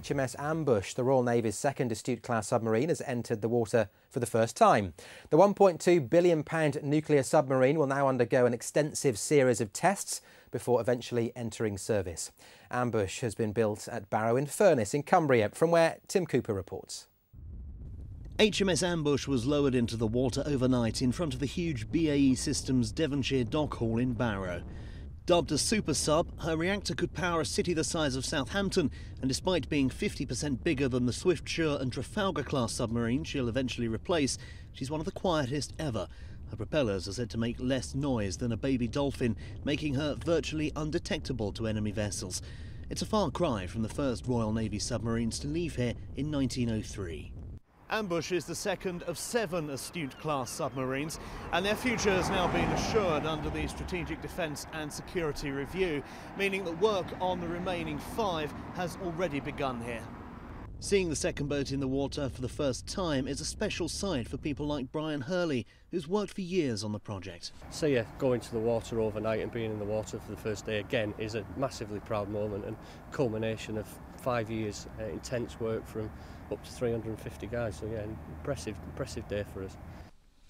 HMS Ambush, the Royal Navy's second Astute-class submarine, has entered the water for the first time. The £1.2 billion nuclear submarine will now undergo an extensive series of tests before eventually entering service. Ambush has been built at Barrow in Furness in Cumbria, from where Tim Cooper reports. HMS Ambush was lowered into the water overnight in front of the huge BAE Systems Devonshire Dock Hall in Barrow. Dubbed a super sub, her reactor could power a city the size of Southampton, and despite being 50% bigger than the Swiftsure and Trafalgar-class submarine she'll eventually replace, she's one of the quietest ever. Her propellers are said to make less noise than a baby dolphin, making her virtually undetectable to enemy vessels. It's a far cry from the first Royal Navy submarines to leave here in 1903. Ambush is the second of 7 Astute-class submarines, and their future has now been assured under the Strategic Defence and Security Review, meaning that work on the remaining 5 has already begun here. Seeing the second boat in the water for the first time is a special sight for people like Brian Hurley, who's worked for years on the project. So yeah, going to the water overnight and being in the water for the first day again is a massively proud moment and culmination of 5 years intense work from up to 350 guys, so yeah, impressive day for us.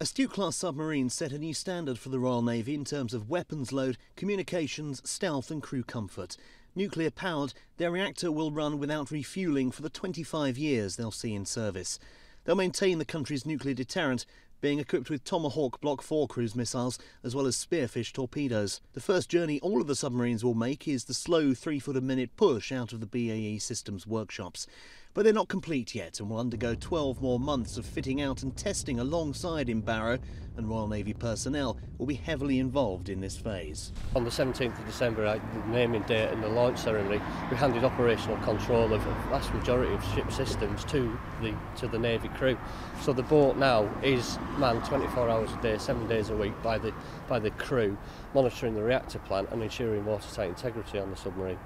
Astute-class submarines set a new standard for the Royal Navy in terms of weapons load, communications, stealth and crew comfort. Nuclear powered, their reactor will run without refuelling for the 25 years they'll see in service. They'll maintain the country's nuclear deterrent, being equipped with Tomahawk Block 4 cruise missiles as well as Spearfish torpedoes. The first journey all of the submarines will make is the slow 3-foot-a-minute push out of the BAE Systems workshops. But they're not complete yet and will undergo 12 more months of fitting out and testing alongside in Barrow, and Royal Navy personnel will be heavily involved in this phase. On the 17th of December, the naming date and the launch ceremony, we handed operational control of the vast majority of ship systems to the Navy crew. So the boat now is manned 24 hours a day, 7 days a week by the crew, monitoring the reactor plant and ensuring watertight integrity on the submarine.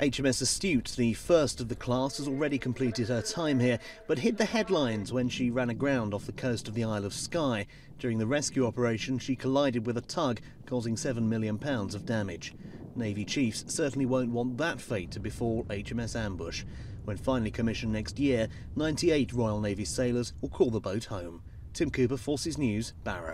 HMS Astute, the first of the class, has already completed her time here, but hit the headlines when she ran aground off the coast of the Isle of Skye. During the rescue operation, she collided with a tug, causing £7 million of damage. Navy chiefs certainly won't want that fate to befall HMS Ambush. When finally commissioned next year, 98 Royal Navy sailors will call the boat home. Tim Cooper, Forces News, Barrow.